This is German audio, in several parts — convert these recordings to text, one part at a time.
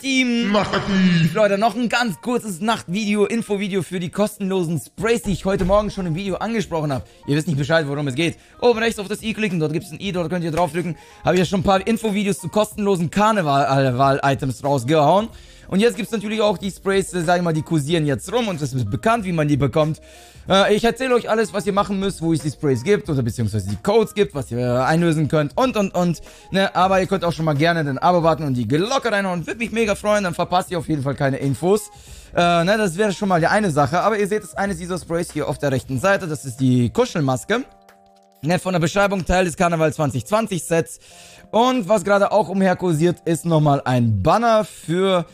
Team. Leute, noch ein ganz kurzes Nachtvideo, Infovideo für die kostenlosen Sprays, die ich heute Morgen schon im Video angesprochen habe. Ihr wisst nicht Bescheid, worum es geht. Oben rechts auf das i klicken, dort gibt es ein i, dort könnt ihr draufdrücken. Habe ich ja schon ein paar Infovideos zu kostenlosen Karneval-Items rausgehauen. Und jetzt gibt es natürlich auch die Sprays, sag ich mal, die kursieren jetzt rum und es ist bekannt, wie man die bekommt. Ich erzähle euch alles, was ihr machen müsst, wo es die Sprays gibt oder beziehungsweise die Codes gibt, was ihr einlösen könnt und. Ne? Aber ihr könnt auch schon mal gerne den Abo-Button und die Glocke reinhauen. Würde mich mega freuen, dann verpasst ihr auf jeden Fall keine Infos. Ne? Das wäre schon mal die eine Sache. Aber ihr seht, es ist eines dieser Sprays hier auf der rechten Seite. Das ist die Kuschelmaske. Ne? Von der Beschreibung Teil des Karneval 2020 Sets. Und was gerade auch umherkursiert, ist nochmal ein Banner für...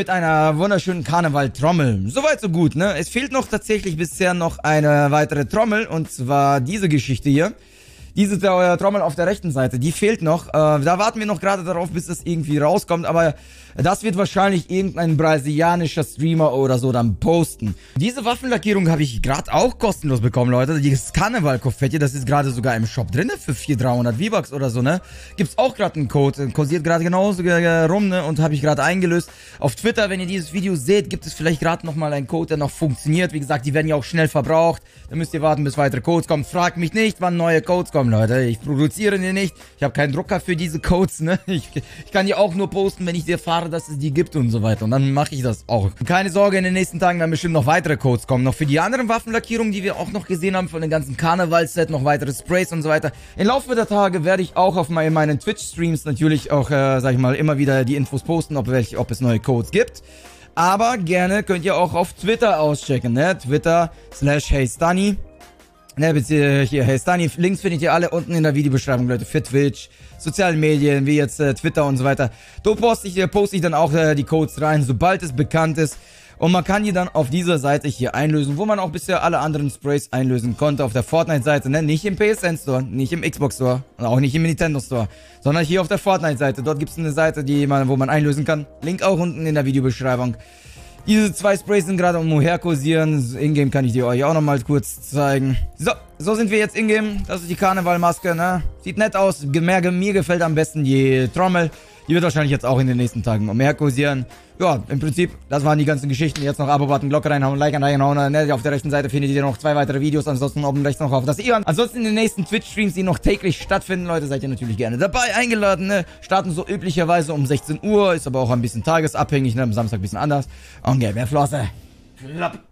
mit einer wunderschönen Karneval-Trommel. Soweit so gut, ne? Es fehlt noch tatsächlich bisher noch eine weitere Trommel. Und zwar diese Geschichte hier. Diese Trommel auf der rechten Seite, die fehlt noch. Da warten wir noch gerade darauf, bis das irgendwie rauskommt. Aber das wird wahrscheinlich irgendein brasilianischer Streamer oder so dann posten. Diese Waffenlackierung habe ich gerade auch kostenlos bekommen, Leute. Dieses Karneval-Konfetti, das ist gerade sogar im Shop drin, ne? Für 400-300 V-Bucks oder so, ne? Gibt's auch gerade einen Code. Kursiert gerade genauso rum, ne? Und habe ich gerade eingelöst. Auf Twitter, wenn ihr dieses Video seht, gibt es vielleicht gerade nochmal einen Code, der noch funktioniert. Wie gesagt, die werden ja auch schnell verbraucht. Da müsst ihr warten, bis weitere Codes kommen. Fragt mich nicht, wann neue Codes kommen. Leute, ich produziere die nicht. Ich habe keinen Drucker für diese Codes, ne? Ich kann die auch nur posten, wenn ich erfahre, dass es die gibt und so weiter. Und dann mache ich das auch. Und keine Sorge, in den nächsten Tagen werden bestimmt noch weitere Codes kommen. Noch für die anderen Waffenlackierungen, die wir auch noch gesehen haben, von den ganzen Karnevalsset, noch weitere Sprays und so weiter. Im Laufe der Tage werde ich auch auf meinen Twitch-Streams natürlich auch, sag ich mal, immer wieder die Infos posten, ob es neue Codes gibt. Aber gerne könnt ihr auch auf Twitter auschecken, ne? Twitter/HeyStani. Ne, beziehungsweise hier, HeyStani, Links findet ihr alle unten in der Videobeschreibung, Leute, für Twitch, sozialen Medien, wie jetzt Twitter und so weiter. Da poste ich dann auch die Codes rein, sobald es bekannt ist. Und man kann die dann auf dieser Seite hier einlösen, wo man auch bisher alle anderen Sprays einlösen konnte. Auf der Fortnite-Seite, ne? Nicht im PSN Store, nicht im Xbox Store und auch nicht im Nintendo Store, sondern hier auf der Fortnite-Seite. Dort gibt es eine Seite, wo man einlösen kann. Link auch unten in der Videobeschreibung. Diese zwei Sprays sind gerade umher kursieren. Ingame kann ich die euch auch nochmal kurz zeigen. So sind wir jetzt ingame. Das ist die Karnevalmaske, ne? Sieht nett aus. Mir gefällt am besten die Trommel. Die wird wahrscheinlich jetzt auch in den nächsten Tagen umher kursieren. Ja, im Prinzip, das waren die ganzen Geschichten. Jetzt noch Abo-Button, Glocke reinhauen, Like reinhauen. Ne? Auf der rechten Seite findet ihr noch zwei weitere Videos. Ansonsten oben rechts noch auf das Ion. Ansonsten in den nächsten Twitch-Streams, die noch täglich stattfinden, Leute, seid ihr natürlich gerne dabei. Eingeladen, ne? Starten so üblicherweise um 16 Uhr. Ist aber auch ein bisschen tagesabhängig, ne? Am Samstag ein bisschen anders. Und gelbe Flosse. Klapp.